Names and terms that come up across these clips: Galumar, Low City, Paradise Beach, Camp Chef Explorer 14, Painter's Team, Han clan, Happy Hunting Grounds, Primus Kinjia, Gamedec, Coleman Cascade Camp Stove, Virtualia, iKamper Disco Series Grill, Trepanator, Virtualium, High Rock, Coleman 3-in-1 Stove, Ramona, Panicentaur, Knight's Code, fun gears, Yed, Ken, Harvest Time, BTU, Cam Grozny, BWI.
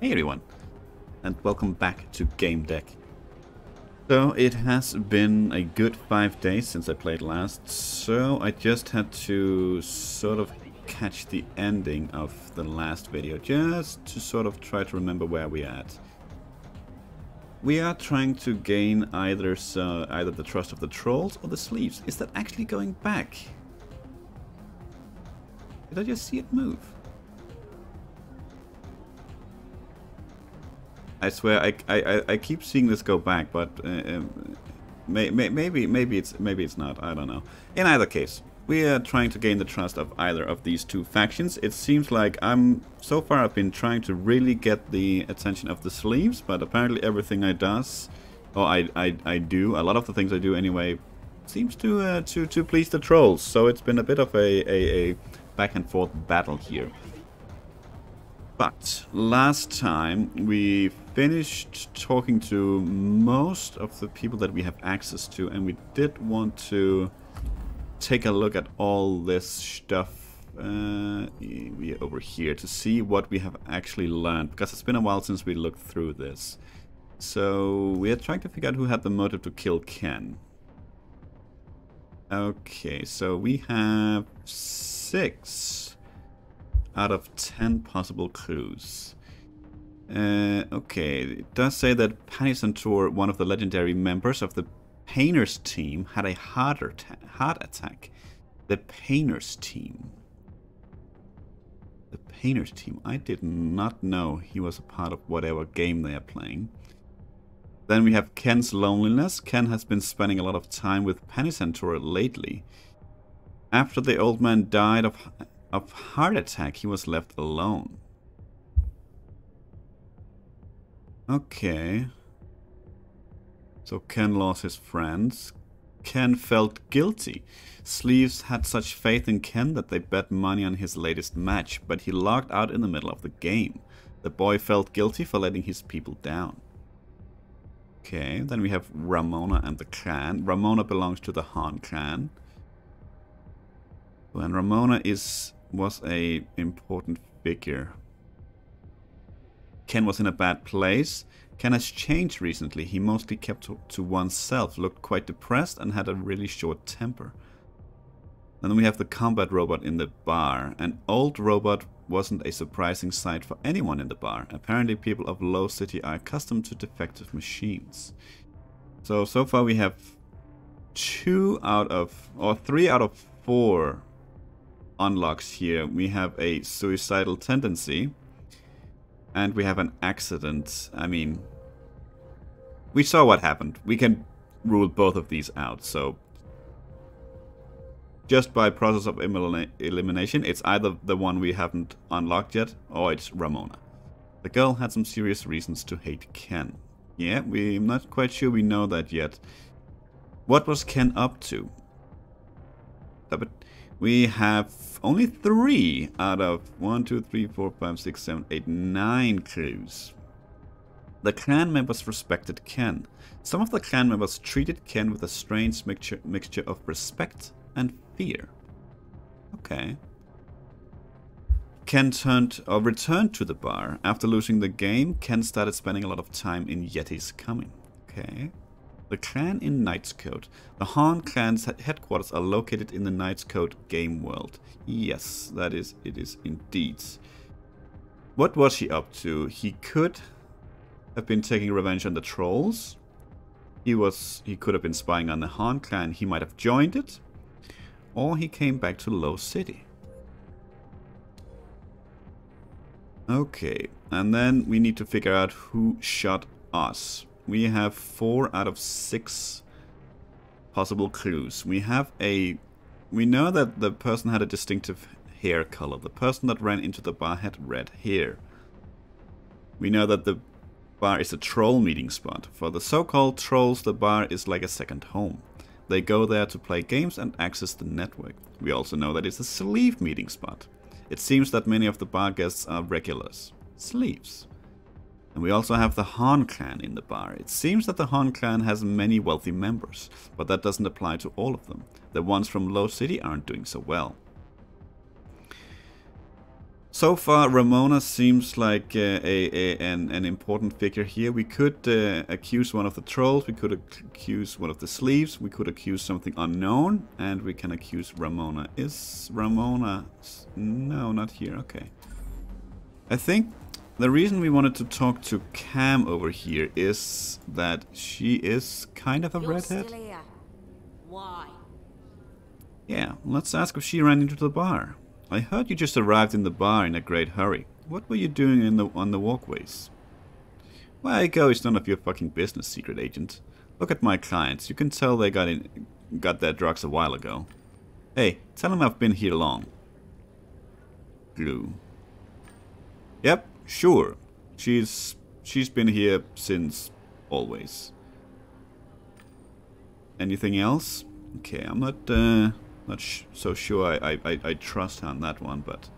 Hey everyone, and welcome back to Gamedec. So it has been a good 5 days since I played last, so I just had to sort of catch the ending of the last video, just to sort of try to remember where we're at. We are trying to gain either the trust of the trolls or the sleeves. Is that actually going back? Did I just see it move? I swear, I keep seeing this go back, but maybe it's not. I don't know. In either case, we are trying to gain the trust of either of these two factions. It seems like so far I've been trying to really get the attention of the sleeves, but apparently everything I do, a lot of the things I do anyway, seems to please the trolls. So it's been a bit of a back and forth battle here. But last time we finished talking to most of the people that we have access to, and we did want to take a look at all this stuff over here to see what we have actually learned, because it's been a while since we looked through this. So we are trying to figure out who had the motive to kill Ken. Okay, so we have 6 out of 10 possible clues. Okay, it does say that Panicentaur, one of the legendary members of the Painter's Team, had a heart attack. The Painter's Team. The Painter's Team. I did not know he was a part of whatever game they are playing. Then we have Ken's loneliness. Ken has been spending a lot of time with Panicentaur lately. After the old man died of heart attack, he was left alone. Okay. So Ken lost his friends. Ken felt guilty. Sleeves had such faith in Ken that they bet money on his latest match, but he logged out in the middle of the game. The boy felt guilty for letting his people down. Okay, then we have Ramona and the clan. Ramona belongs to the Han clan. And Ramona was a important figure. Ken was in a bad place. Ken has changed recently. He mostly kept to oneself, looked quite depressed, and had a really short temper. And then we have the combat robot in the bar. An old robot wasn't a surprising sight for anyone in the bar. Apparently people of Low City are accustomed to defective machines. So far we have 3 out of 4 unlocks here. We have a suicidal tendency, and we have an accident. I mean, we saw what happened. We can rule both of these out, so just by process of elimination, it's either the one we haven't unlocked yet, or it's Ramona. The girl had some serious reasons to hate Ken. Yeah, we're not quite sure we know that yet. What was Ken up to? But we have only 3 out of 9 clues. The clan members respected Ken. Some of the clan members treated Ken with a strange mixture of respect and fear. Okay. Ken returned to the bar. After losing the game, Ken started spending a lot of time in Yeti's coming. Okay. The clan in Knight's Code. The Han clan's headquarters are located in the Knight's Code game world. Yes, that is, it is indeed. What was he up to? He could have been taking revenge on the trolls. He could have been spying on the Han clan. He might have joined it. Or he came back to Low City. Okay, and then we need to figure out who shot us. We have 4 out of 6 possible clues. We know that the person had a distinctive hair color. The person that ran into the bar had red hair. We know that the bar is a troll meeting spot. For the so-called trolls, the bar is like a second home. They go there to play games and access the network. We also know that it's a sleeve meeting spot. It seems that many of the bar guests are regulars. Sleeves. And we also have the Han clan in the bar. It seems that the Han clan has many wealthy members, but that doesn't apply to all of them. The ones from Low City aren't doing so well. So far, Ramona seems like an important figure here. We could accuse one of the trolls, we could accuse one of the sleeves, we could accuse something unknown, and we can accuse Ramona. Is Ramona... no, not here, okay. I think the reason we wanted to talk to Cam over here is that she is kind of a redhead. Still here. Why? Yeah, let's ask if she ran into the bar. I heard you just arrived in the bar in a great hurry. What were you doing on the walkways? Where I go is none of your fucking business, secret agent. Look at my clients. You can tell they got their drugs a while ago. Hey, tell them I've been here long. Glue. Yep, sure. She's been here since always. Anything else? Okay, I'm not so sure I trust her on that one, but...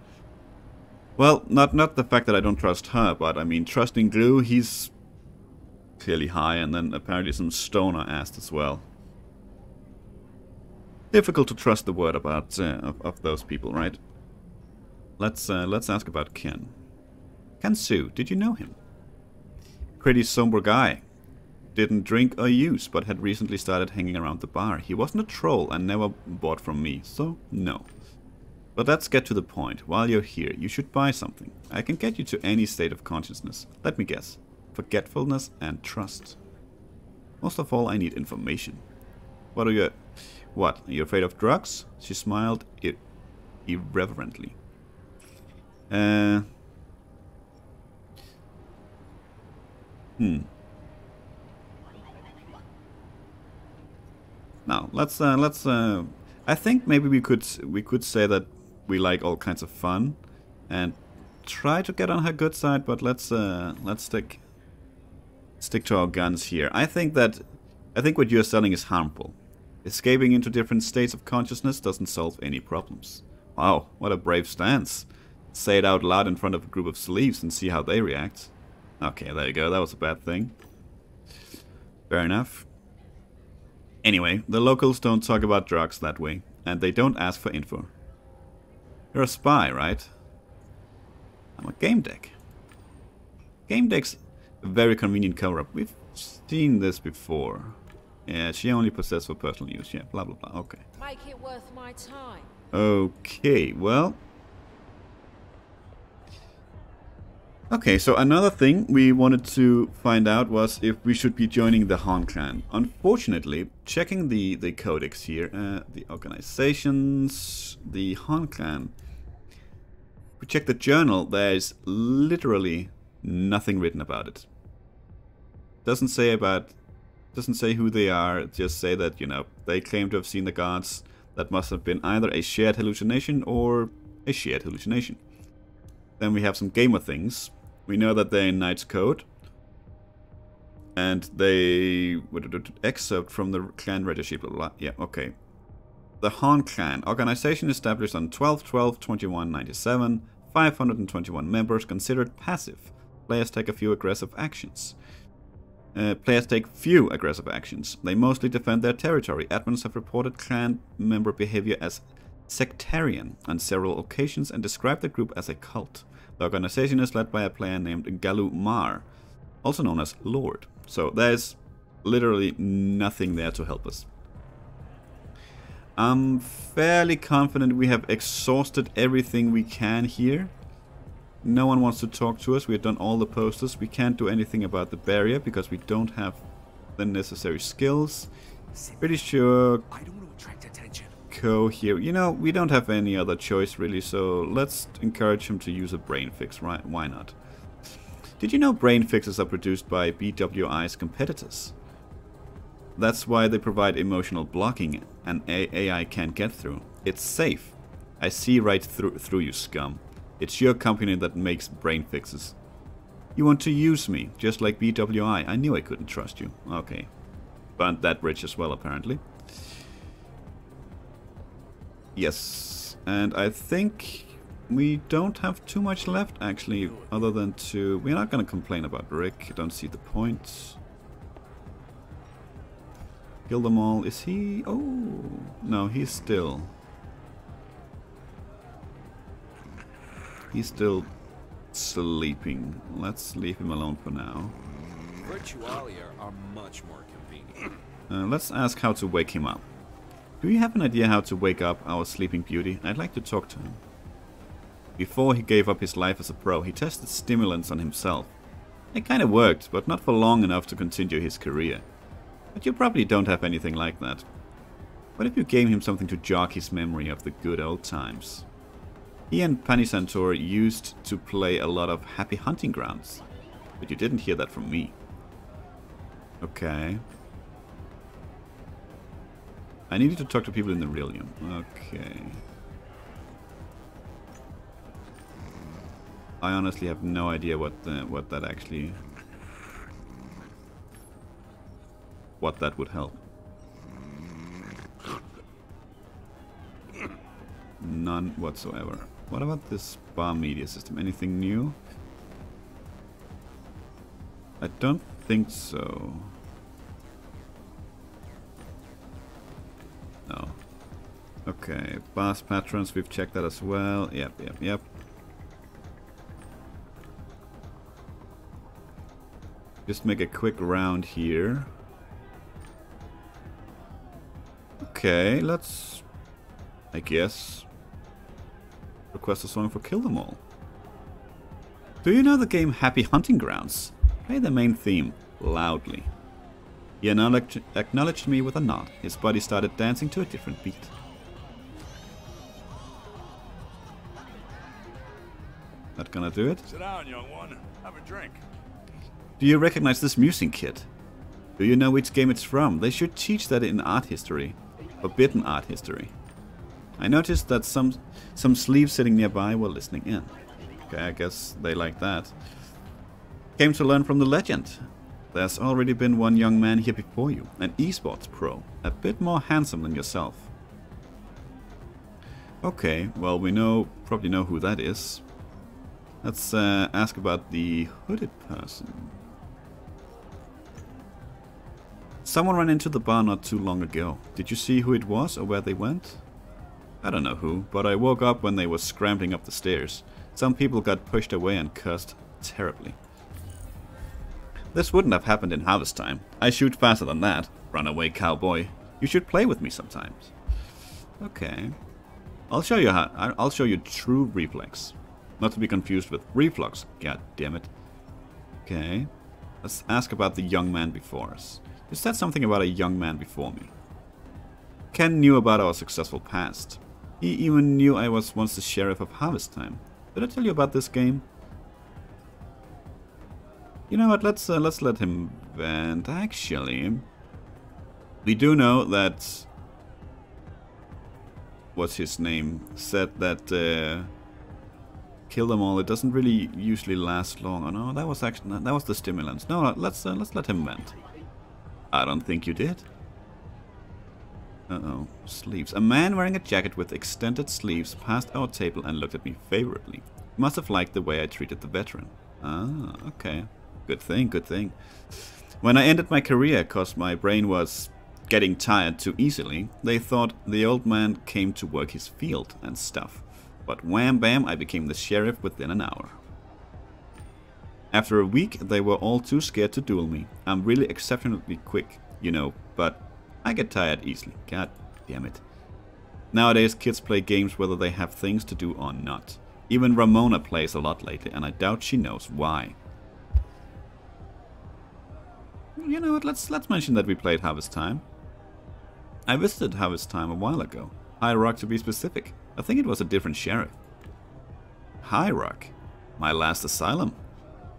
well, not the fact that I don't trust her, but I mean, trusting Glue, he's clearly high, and then apparently some stoner asked as well. Difficult to trust the word about of those people, right? Let's ask about Ken. Ken Sue, did you know him? Pretty somber guy. Didn't drink or use, but had recently started hanging around the bar. He wasn't a troll and never bought from me, so no. But let's get to the point. While you're here, you should buy something. I can get you to any state of consciousness. Let me guess. Forgetfulness and trust. Most of all, I need information. What are you... what? Are you afraid of drugs? She smiled irreverently. Now let's I think maybe we could say that we like all kinds of fun and try to get on her good side, but let's stick to our guns here. I think what you're selling is harmful. Escaping into different states of consciousness doesn't solve any problems. Wow, what a brave stance. Say it out loud in front of a group of sleeves and see how they react. Okay, there you go. That was a bad thing. Fair enough. Anyway, the locals don't talk about drugs that way, and they don't ask for info. You're a spy, right? I'm a Gamedec. Gamedec's a very convenient cover-up. We've seen this before. Yeah, she only possessed for personal use. Yeah, blah blah blah. Okay. Make it worth my time. Okay, well. Okay, so another thing we wanted to find out was if we should be joining the Han clan. Unfortunately, checking the codex here, the organizations, the Han clan. We check the journal, there's literally nothing written about it. Doesn't say who they are, just say that, you know, they claim to have seen the gods. That must have been either a shared hallucination or a shared hallucination. Then we have some gamer things. We know that they're in Knight's Code, and they excerpt from the clan registry. Blah, blah, blah. Yeah, okay. The Han clan organization established on 12/12/2197. 521 members considered passive. Players take a few aggressive actions. They mostly defend their territory. Admins have reported clan member behavior as sectarian on several occasions and described the group as a cult. The organization is led by a player named Galumar, also known as Lord. So there's literally nothing there to help us. I'm fairly confident we have exhausted everything we can here. No one wants to talk to us. We've done all the posters. We can't do anything about the barrier because we don't have the necessary skills. Pretty sure I don't want to attract attention. Co here, you know, we don't have any other choice really, so let's encourage him to use a brain fix, right? Why not? Did you know brain fixes are produced by BWI's competitors? That's why they provide emotional blocking and AI can't get through. It's safe. I see right through you, scum. It's your company that makes brain fixes. You want to use me, just like BWI. I knew I couldn't trust you. Okay. Burnt that bridge as well, apparently. Yes, and I think we don't have too much left, actually, other than to... we're not going to complain about Rick. I don't see the point. Kill them all. Is he... oh, no, he's still... He's still sleeping. Let's leave him alone for now. Virtualia are much more convenient. Let's ask how to wake him up. Do you have an idea how to wake up our sleeping beauty? I'd like to talk to him. Before he gave up his life as a pro, he tested stimulants on himself. It kind of worked, but not for long enough to continue his career. But you probably don't have anything like that. What if you gave him something to jog his memory of the good old times? He and Panicentaur used to play a lot of Happy Hunting Grounds, but you didn't hear that from me. Okay. I needed to talk to people in the Virtualium. Okay. I honestly have no idea what that would help. None whatsoever. What about this bar media system? Anything new? I don't think so. No. Okay, bars patrons, we've checked that as well. Yep. Just make a quick round here. Okay, let's... I guess... request a song for Kill Them All. Do you know the game Happy Hunting Grounds? Play the main theme, loudly. He acknowledged me with a nod. His body started dancing to a different beat. Not gonna do it? Sit down, young one. Have a drink. Do you recognize this music, kid? Do you know which game it's from? They should teach that in art history. Forbidden art history. I noticed that some sleeves sitting nearby were listening in. Okay, I guess they like that. Came to learn from the legend. There's already been one young man here before you. An esports pro. A bit more handsome than yourself. Okay, well we probably know who that is. Let's ask about the hooded person. Someone ran into the bar not too long ago. Did you see who it was or where they went? I don't know who, but I woke up when they were scrambling up the stairs. Some people got pushed away and cursed terribly. This wouldn't have happened in Harvest Time. I shoot faster than that, runaway cowboy. You should play with me sometimes. Okay. I'll show you true reflex. Not to be confused with reflux. God damn it. Okay. Let's ask about the young man before us. You said something about a young man before me. Ken knew about our successful past. He even knew I was once the sheriff of Harvest Time. Did I tell you about this game? You know what, let's let him vent. Actually, we do know that... what's his name? Said that... Kill Them All. It doesn't really usually last long. Oh no, that was actually... that was the stimulants. No, let's let him vent. I don't think you did. Uh-oh. Sleeves. A man wearing a jacket with extended sleeves passed our table and looked at me favorably. Must have liked the way I treated the veteran. Ah, okay. Good thing, good thing. When I ended my career, cause my brain was getting tired too easily, they thought the old man came to work his field and stuff. But wham bam, I became the sheriff within an hour. After a week, they were all too scared to duel me. I'm really exceptionally quick, you know, but I get tired easily. God damn it. Nowadays, kids play games whether they have things to do or not. Even Ramona plays a lot lately, and I doubt she knows why. You know what, let's mention that we played Harvest Time. I visited Harvest Time a while ago. High Rock to be specific. I think it was a different sheriff. High Rock? My last asylum?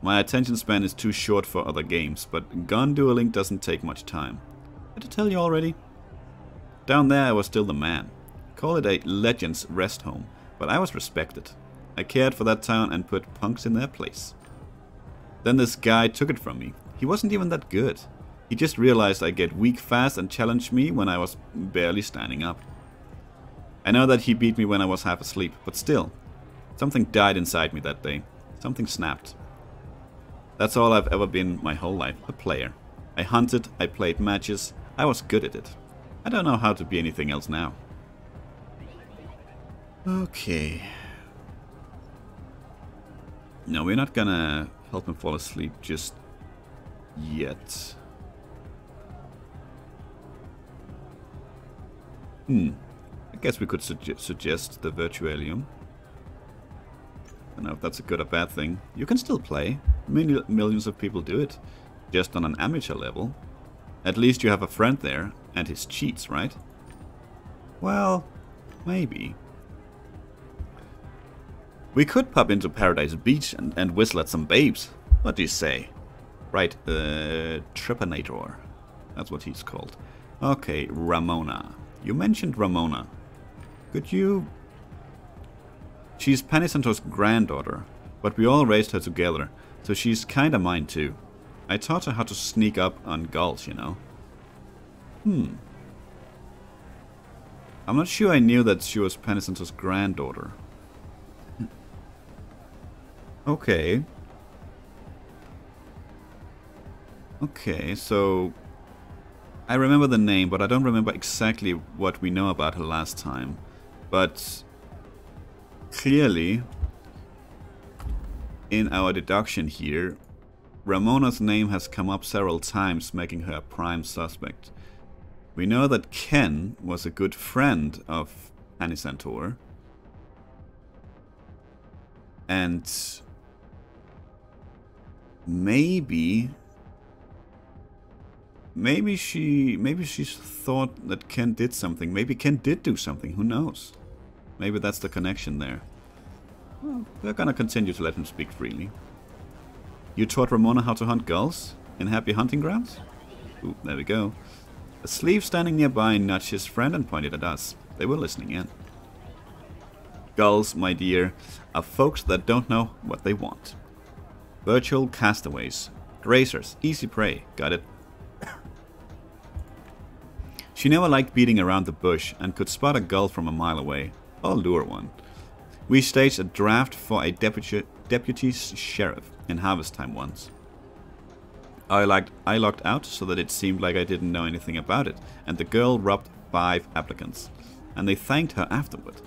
My attention span is too short for other games, but gun dueling doesn't take much time. Did I tell you already? Down there I was still the man. Call it a legend's rest home, but I was respected. I cared for that town and put punks in their place. Then this guy took it from me. He wasn't even that good. He just realized I get weak fast and challenged me when I was barely standing up. I know that he beat me when I was half asleep, but still. Something died inside me that day. Something snapped. That's all I've ever been my whole life, a player. I hunted, I played matches, I was good at it. I don't know how to be anything else now. Okay. No, we're not gonna help him fall asleep just yet. I guess we could suggest the Virtualium. I don't know if that's a good or bad thing. You can still play. Millions of people do it, just on an amateur level. At least you have a friend there and his cheats, right? Well, maybe. We could pop into Paradise Beach and whistle at some babes. What do you say? Right, Trepanator. That's what he's called. Okay, Ramona. You mentioned Ramona. Could you... She's Panicentaur's granddaughter, but we all raised her together, so she's kinda mine too. I taught her how to sneak up on gulls, you know. I'm not sure I knew that she was Panicentaur's granddaughter. Okay. Okay, so... I remember the name, but I don't remember exactly what we know about her last time. But... clearly... in our deduction here, Ramona's name has come up several times, making her a prime suspect. We know that Ken was a good friend of Panicentaur. And... Maybe she thought that Ken did something. Maybe Ken did do something. Who knows? Maybe that's the connection there. Well, we're gonna continue to let him speak freely. You taught Ramona how to hunt gulls in Happy Hunting Grounds? Ooh, there we go. A slave standing nearby nudged his friend and pointed at us. They were listening in. Gulls, my dear, are folks that don't know what they want. Virtual castaways. Grazers. Easy prey. Got it. She never liked beating around the bush and could spot a gull from a mile away, or lure one. We staged a draft for a deputy sheriff in Harvest Time once. I locked out so that it seemed like I didn't know anything about it, and the girl robbed 5 applicants, and they thanked her afterward.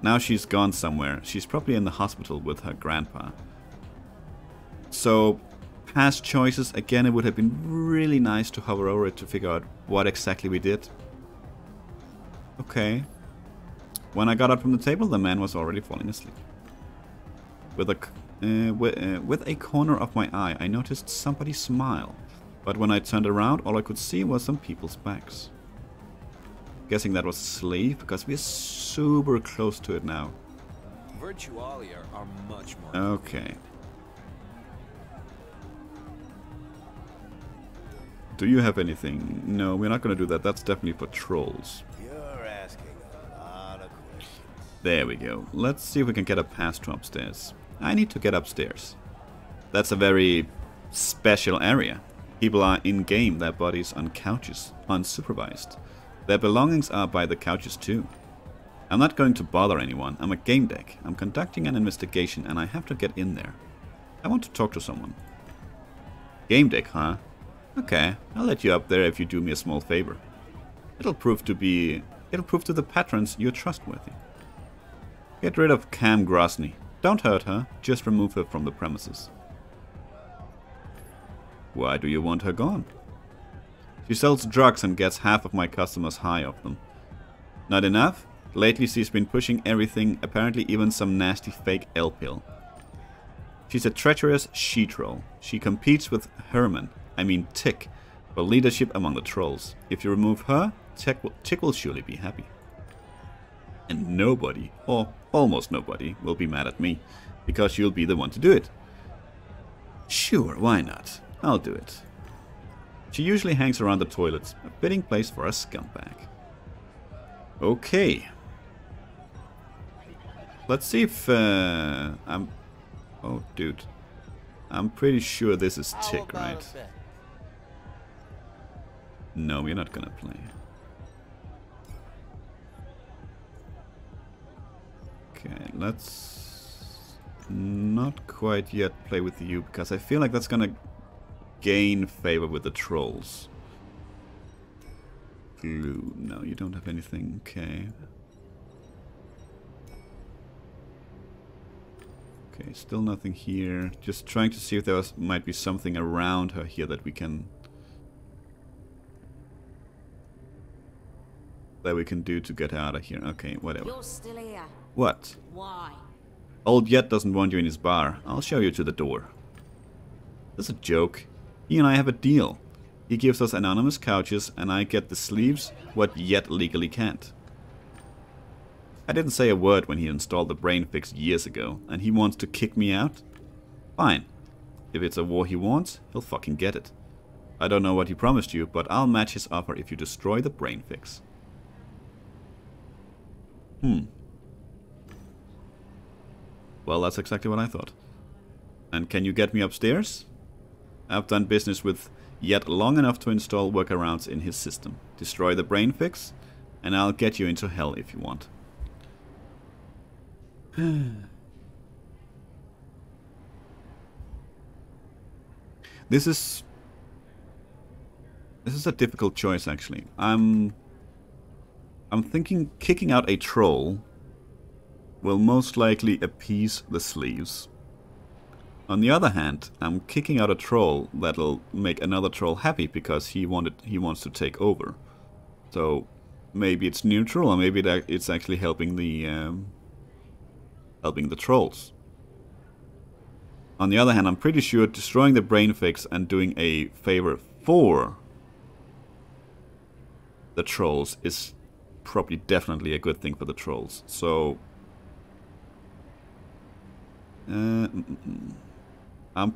Now she's gone somewhere. She's probably in the hospital with her grandpa. So... past choices, again, it would have been really nice to hover over it to figure out what exactly we did. Okay. When I got up from the table, the man was already falling asleep. With a corner of my eye, I noticed somebody smile. But when I turned around, all I could see was some people's backs. Guessing that was a slave, because we're super close to it now. Virtualia are much more... okay. Do you have anything? No, we're not going to do that. That's definitely for trolls. You're asking a lot of questions. There we go. Let's see if we can get a pass to upstairs. I need to get upstairs. That's a very special area. People are in-game, their bodies on couches, unsupervised. Their belongings are by the couches too. I'm not going to bother anyone. I'm a Gamedec. I'm conducting an investigation and I have to get in there. I want to talk to someone. Gamedec, huh? Okay, I'll let you up there if you do me a small favor. It'll prove to the patrons you're trustworthy. Get rid of Cam Grozny. Don't hurt her, just remove her from the premises. Why do you want her gone? She sells drugs and gets half of my customers high off them. Not enough? Lately she's been pushing everything, apparently even some nasty fake L-pill. She's a treacherous she-troll. She competes with Herman. I mean Tick, for leadership among the trolls. If you remove her, Tick will surely be happy. And nobody, or almost nobody, will be mad at me, because you'll be the one to do it. Sure, why not? I'll do it. She usually hangs around the toilets, a fitting place for a scumbag. Okay. Let's see if... oh, dude. I'm pretty sure this is Tick, right? No, we're not gonna play. Okay, let's not quite yet play with you, because I feel like that's gonna gain favor with the trolls. Glue. No, you don't have anything. Okay. Okay, still nothing here. Just trying to see if there might be something around her here that we can... that we can do to get her out of here. Okay, whatever. You're still here. What? Why? Old Yed doesn't want you in his bar. I'll show you to the door. That's a joke. He and I have a deal. He gives us anonymous couches and I get the sleeves, what Yed legally can't. I didn't say a word when he installed the brain fix years ago, and he wants to kick me out? Fine. If it's a war he wants, he'll fucking get it. I don't know what he promised you, but I'll match his offer if you destroy the brain fix. Well, that's exactly what I thought. And can you get me upstairs? I've done business with Yed long enough to install workarounds in his system. Destroy the brain fix, and I'll get you into hell if you want. This is a difficult choice, actually. I'm thinking kicking out a troll will most likely appease the sleeves. On the other hand, I'm kicking out a troll that'll make another troll happy because he wants to take over. So maybe it's neutral, or maybe it's actually helping the trolls. On the other hand, I'm pretty sure destroying the brain fix and doing a favor for the trolls is probably definitely a good thing for the trolls. So I'm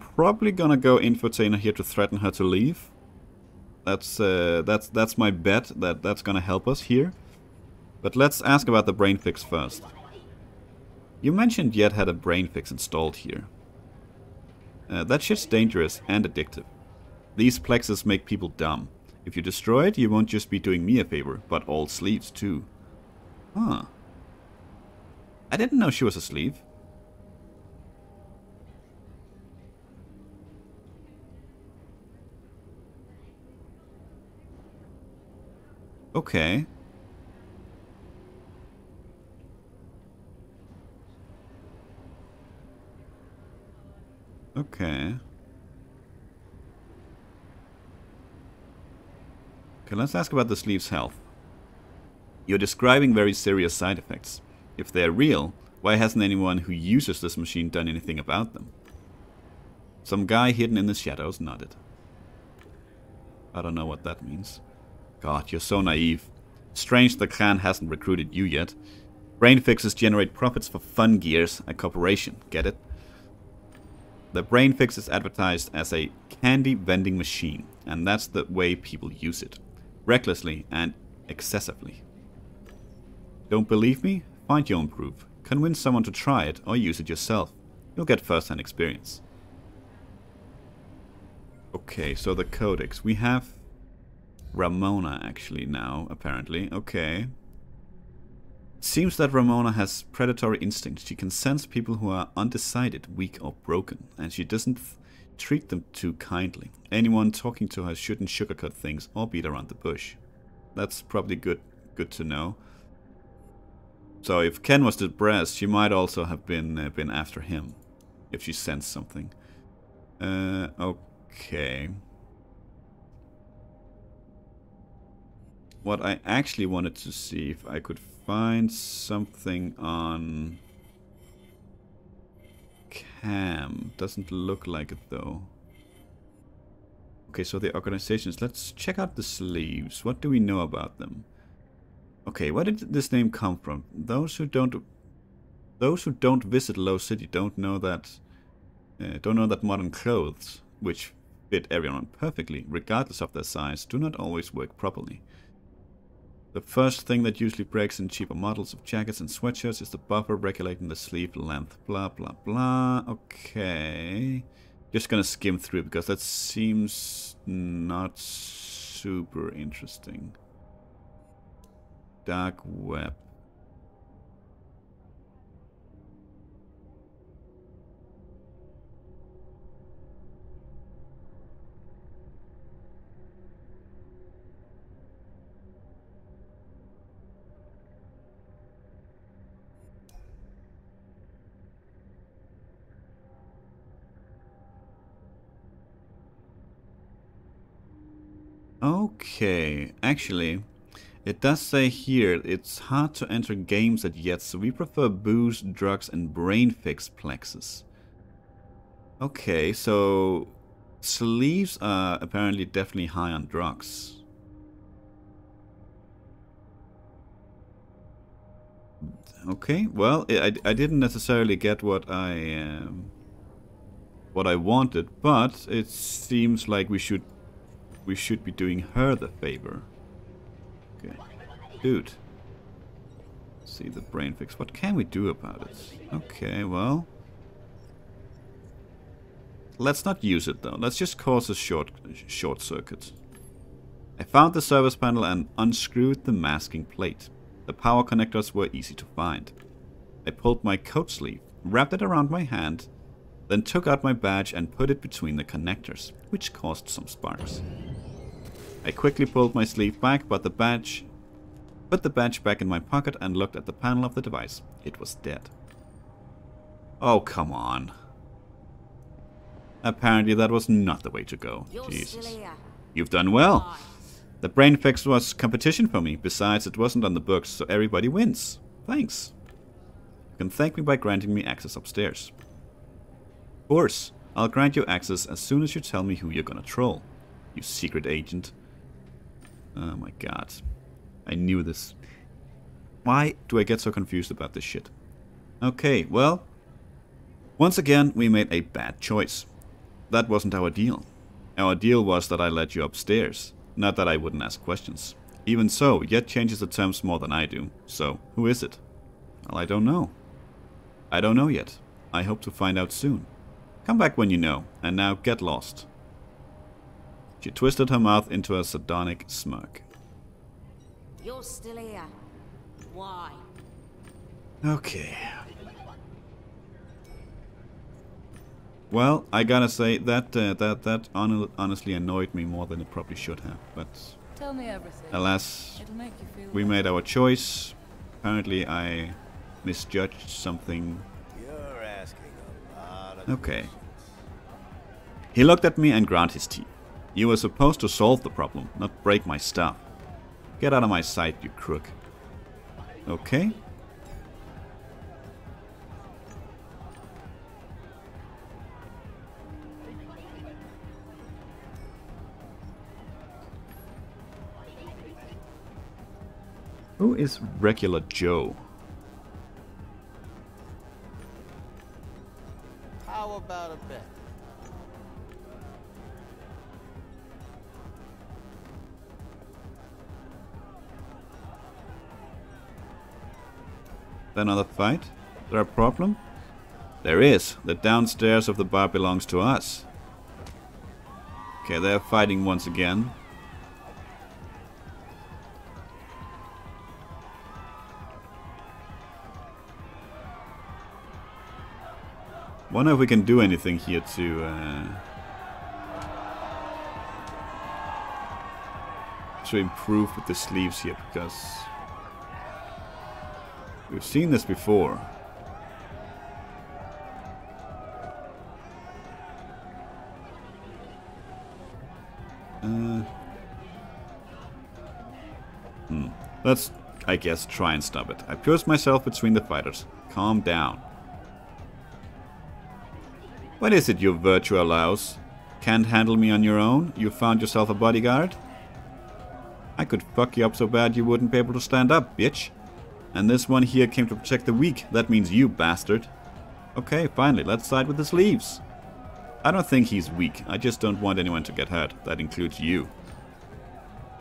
probably gonna go Infotainer here to threaten her to leave. That's my bet that's gonna help us here. But let's ask about the brain fix first. You mentioned Yed had a brain fix installed here. That shit's dangerous and addictive. These plexes make people dumb. If you destroy it, you won't just be doing me a favor, but all sleeves too. Huh. I didn't know she was a sleeve. Okay. Okay. Okay, let's ask about the sleeve's health. You're describing very serious side effects. If they're real, why hasn't anyone who uses this machine done anything about them? Some guy hidden in the shadows nodded. I don't know what that means. God, you're so naive. Strange the clan hasn't recruited you Yed. Brain fixes generate profits for Fun Gears, a corporation. Get it? The brain fix is advertised as a candy vending machine, and that's the way people use it. Recklessly and excessively. Don't believe me? Find your own proof. Convince someone to try it or use it yourself. You'll get first-hand experience. Okay, so the codex. We have Ramona actually now, apparently. Okay. Seems that Ramona has predatory instincts. She can sense people who are undecided, weak or broken, and she doesn't treat them too kindly. Anyone talking to her shouldn't sugarcoat things or beat around the bush. That's probably good to know. So if Ken was depressed, she might also have been after him, if she sensed something. Okay. What I actually wanted to see if I could find something on Cam. Doesn't look like it though. Okay, so the organizations. Let's check out the sleeves. What do we know about them? Okay, where did this name come from? Those who don't visit Low City don't know that modern clothes, which fit everyone perfectly, regardless of their size, do not always work properly. The first thing that usually breaks in cheaper models of jackets and sweatshirts is the buffer regulating the sleeve length. Blah, blah, blah. Okay. Just gonna skim through because that seems not super interesting. Dark web. Okay, actually, it does say here it's hard to enter games at Yed, so we prefer booze, drugs, and brain fix plexes. Okay, so sleeves are apparently definitely high on drugs. Okay, well, I didn't necessarily get what I wanted, but it seems like we should be doing her the favor. Okay, dude. See the brain fix. What can we do about it? Okay, well, let's not use it though. Let's just cause a short circuit. I found the service panel and unscrewed the masking plate. The power connectors were easy to find. I pulled my coat sleeve, wrapped it around my hand, then took out my badge and put it between the connectors, which caused some sparks. I quickly pulled my sleeve back, but put the badge back in my pocket and looked at the panel of the device. It was dead. Oh, come on. Apparently that was not the way to go. Jesus. You've done well. The brain fix was competition for me. Besides, it wasn't on the books, so everybody wins. Thanks. You can thank me by granting me access upstairs. Of course. I'll grant you access as soon as you tell me who you're gonna troll. You secret agent. Oh my god. I knew this. Why do I get so confused about this shit? Okay, well, once again, we made a bad choice. That wasn't our deal. Our deal was that I let you upstairs. Not that I wouldn't ask questions. Even so, Yed changes the terms more than I do. So, who is it? Well, I don't know. I don't know yet. I hope to find out soon. Come back when you know, and now get lost. She twisted her mouth into a sardonic smirk. You're still here. Why? Okay. Well, I gotta say that that honestly annoyed me more than it probably should have. But tell me everything. Alas, we made our choice. Apparently, I misjudged something. You're asking a lot of questions. He looked at me and ground his teeth. You were supposed to solve the problem, not break my stuff. Get out of my sight, you crook. Okay. Who is Regular Joe? How about a bet? Another fight? Is there a problem? There is. The downstairs of the bar belongs to us. Okay, they're fighting once again. Wonder if we can do anything here to improve with the sleeves here, because we've seen this before. Let's, I guess, try and stop it. I pierced myself between the fighters. Calm down. What is it, you virtual louse? Can't handle me on your own? You found yourself a bodyguard? I could fuck you up so bad you wouldn't be able to stand up, bitch. And this one here came to protect the weak. That means you, bastard. Okay, finally, let's side with the sleeves. I don't think he's weak. I just don't want anyone to get hurt. That includes you.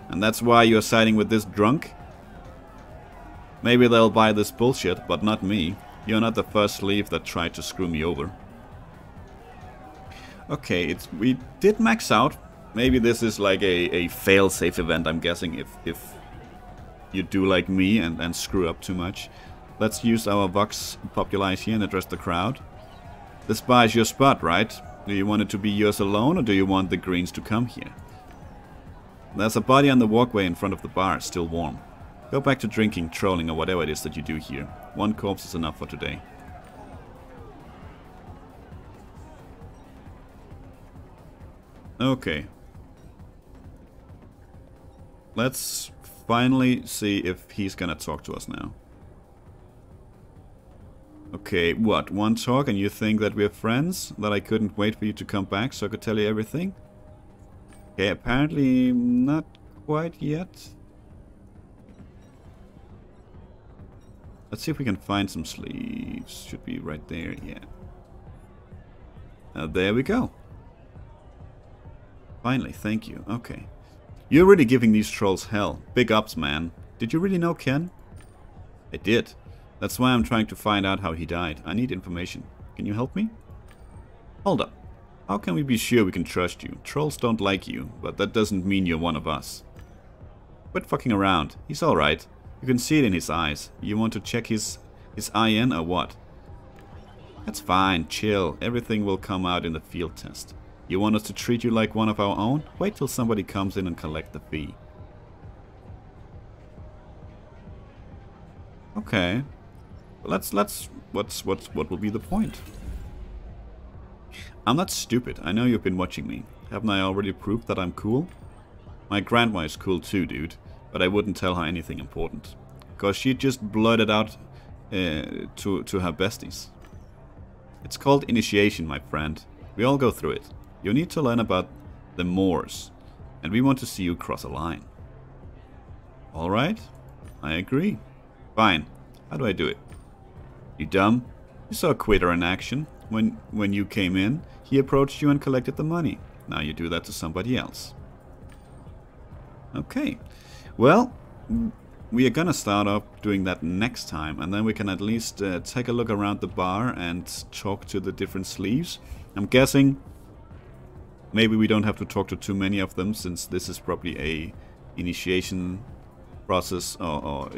And that's why you're siding with this drunk? Maybe they'll buy this bullshit, but not me. You're not the first sleeve that tried to screw me over. Okay, we did max out. Maybe this is like a fail-safe event, I'm guessing, if you do like me and screw up too much. Let's use our Vox Populi here and address the crowd. This bar is your spot, right? Do you want it to be yours alone, or do you want the greens to come here? There's a body on the walkway in front of the bar, still warm. Go back to drinking, trolling, or whatever it is that you do here. One corpse is enough for today. Okay. Let's finally see if he's gonna talk to us now. Okay, what? One talk and you think that we're friends? That I couldn't wait for you to come back so I could tell you everything? Okay, apparently not quite yet. Let's see if we can find some sleeves. Should be right there, yeah. There we go. Finally, thank you. Okay. You're really giving these trolls hell. Big ups, man. Did you really know Ken? I did. That's why I'm trying to find out how he died. I need information. Can you help me? Hold up. How can we be sure we can trust you? Trolls don't like you, but that doesn't mean you're one of us. Quit fucking around. He's alright. You can see it in his eyes. You want to check his IN or what? That's fine. Chill. Everything will come out in the field test. You want us to treat you like one of our own? Wait till somebody comes in and collect the fee. Okay. What will be the point? I'm not stupid. I know you've been watching me. Haven't I already proved that I'm cool? My grandma is cool too, dude. But I wouldn't tell her anything important. Because she just blurted out to her besties. It's called initiation, my friend. We all go through it. You need to learn about the Moors. And we want to see you cross a line. Alright. I agree. Fine. How do I do it? You dumb. You saw a quitter in action. When you came in, he approached you and collected the money. Now you do that to somebody else. Okay. Well, we are gonna start off doing that next time, and then we can at least take a look around the bar and talk to the different sleeves. I'm guessing maybe we don't have to talk to too many of them, since this is probably a initiation process or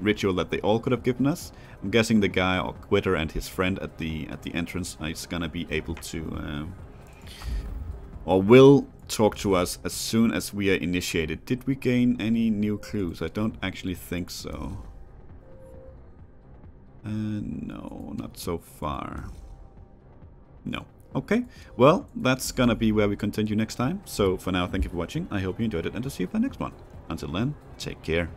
ritual that they all could have given us. I'm guessing the guy or quitter and his friend at the entrance is gonna be able to or will talk to us as soon as we are initiated. Did we gain any new clues? I don't actually think so. No, not so far. No. Okay, well, that's gonna be where we continue next time. So for now, thank you for watching. I hope you enjoyed it, and I'll see you for the next one. Until then, take care.